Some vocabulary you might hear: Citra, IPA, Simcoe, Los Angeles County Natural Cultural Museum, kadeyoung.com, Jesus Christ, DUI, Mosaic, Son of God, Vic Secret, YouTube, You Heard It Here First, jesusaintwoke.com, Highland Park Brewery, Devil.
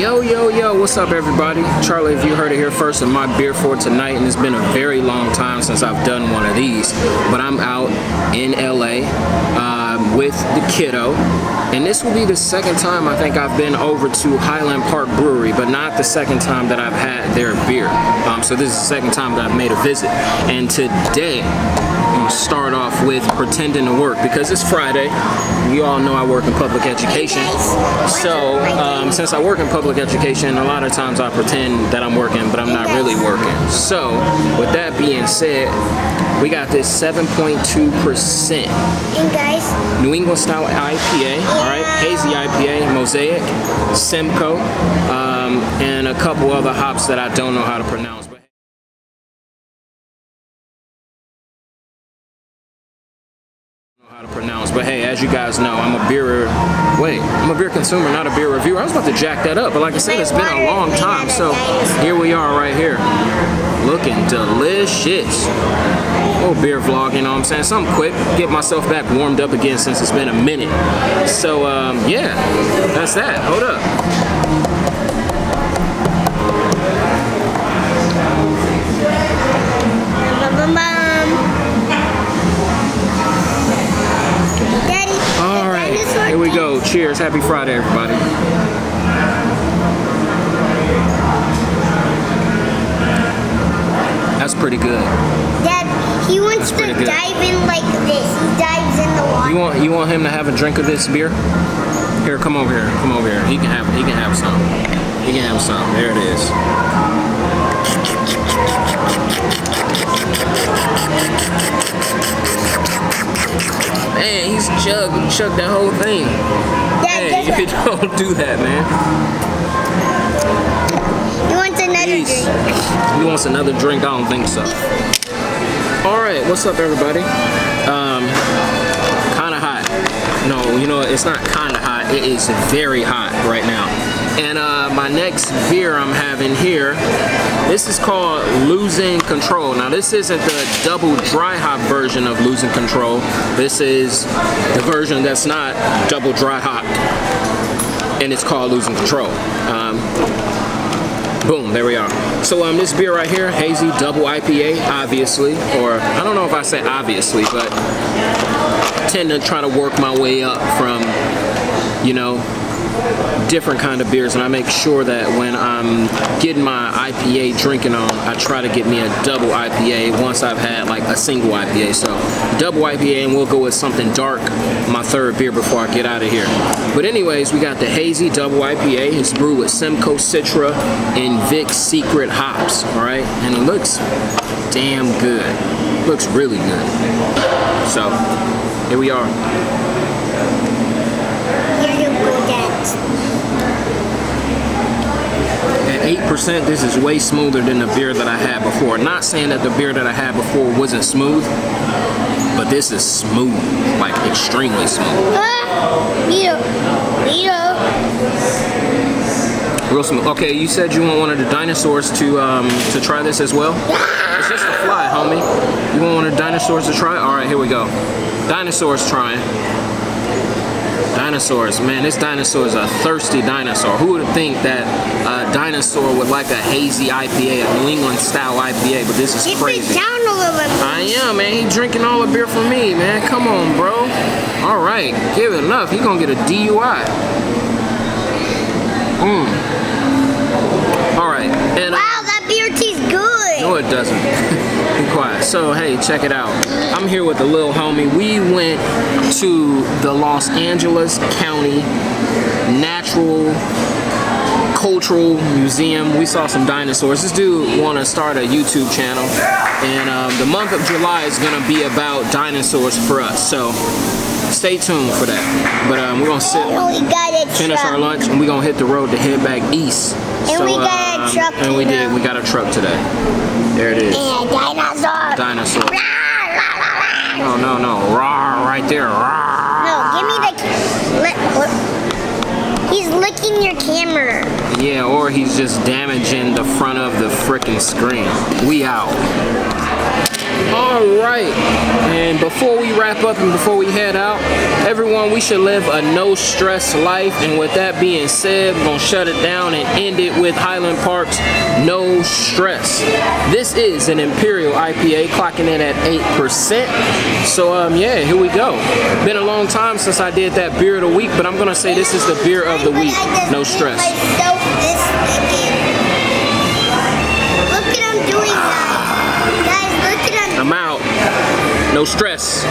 Yo, yo, yo, what's up everybody? Charlie, if you heard it here first, in my beer for tonight, and it's been a very long time since I've done one of these, but I'm out in LA with the kiddo, and this will be the second time I think I've been over to Highland Park Brewery, but not the second time that I've had their beer. So this is the second time that I've made a visit, and today I'm gonna start off with pretending to work because it's Friday. You all know I work in public education, so since I work in public education, a lot of times I pretend that I'm working, but I'm not really working. So with that being said, we got this 7.2% New England style IPA, all right, hazy IPA, Mosaic, Simcoe, and a couple other hops that I don't know how to pronounce. But hey, as you guys know, I'm a beer consumer, not a beer reviewer. I was about to jack that up, but like I said, it's been a long time, so here we are right here. Looking delicious. A little beer vlog, you know what I'm saying? Something quick, get myself back warmed up again since it's been a minute. So yeah, that's that. Hold up. Cheers, happy Friday everybody. That's pretty good. Dad, he wants to dive in like this. He dives in the water. You want him to have a drink of this beer? Here, come over here. Come over here. He can have some. He can have some. There it is. Man, he's chugged that whole thing. Hey, you don't do that, man. He wants another drink. He wants another drink? I don't think so. Alright, what's up everybody? Kinda hot. No, you know, it's not kinda hot. It is very hot right now. And my next beer I'm having here, this is called Losing Control. Now this isn't the double dry hop version of Losing Control. This is the version that's not double dry hop, and it's called Losing Control. Boom, there we are. So this beer right here, hazy double IPA, obviously, or I don't know if I said obviously, but I tend to try to work my way up from, you know, different kind of beers, and I make sure that when I'm getting my IPA drinking on, I try to get me a double IPA once I've had like a single IPA. So double IPA, and we'll go with something dark, my third beer before I get out of here. But anyways, we got the hazy double IPA. It's brewed with Simcoe, Citra, and Vic Secret hops, alright? And it looks damn good. It looks really good. So here we are. At 8%, this is way smoother than the beer that I had before. Not saying that the beer that I had before wasn't smooth, but this is smooth, like extremely smooth. Real smooth. Okay, you said you want one of the dinosaurs to try this as well? It's just a fly, homie. You want one of the dinosaurs to try? All right, here we go. Dinosaurs trying. Dinosaurs, man, this dinosaur is a thirsty dinosaur. Who would think that a dinosaur would like a hazy IPA, a New England style IPA, but this is crazy. Get down a little bit. I am, man. He drinking all the beer for me, man. Come on, bro. All right, give it enough. He gonna get a DUI. All right. And, wow, that beer tastes good. No, it doesn't. Quiet. So hey, check it out. I'm here with the little homie. We went to the Los Angeles County Natural Cultural Museum. We saw some dinosaurs. This dude want to start a YouTube channel, and the month of July is going to be about dinosaurs for us. So stay tuned for that. But we're going to sit, finish our lunch, and we're going to hit the road to head back east. And we got a truck today. And we did. We got a truck today. There it is. And a dinosaur. Dinosaur. No, no, no. Raw, right there. Rawr. No, give me the. He's licking your camera. Yeah, or he's just damaging the front of the frickin' screen. We out. All right, and before we wrap up and before we head out, everyone, we should live a no-stress life. And with that being said, we're gonna shut it down and end it with Highland Park's No Stress. This is an Imperial IPA, clocking in at 8%. So yeah, here we go. Been a long time since I did that beer of the week, but I'm gonna say this is the beer of the week, No Stress. Look at him doing that. I'm out. No stress.